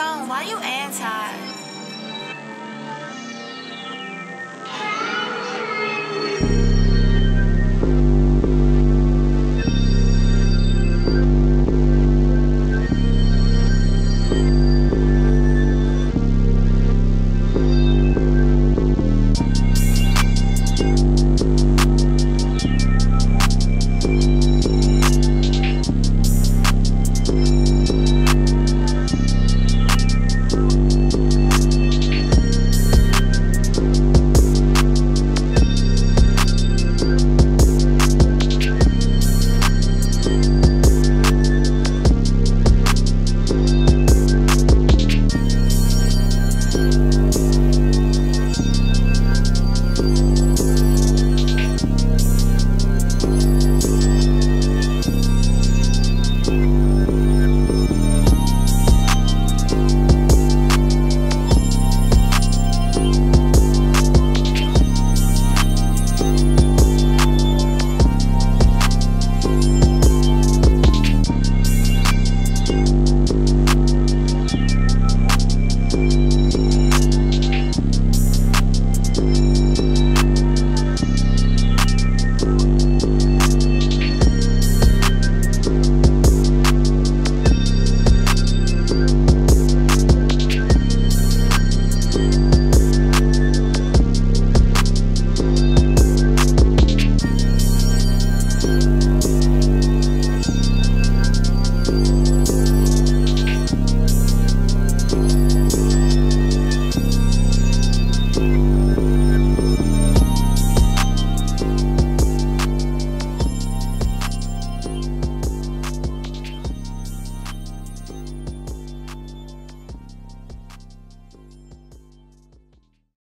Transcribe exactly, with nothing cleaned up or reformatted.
tone, why you anti?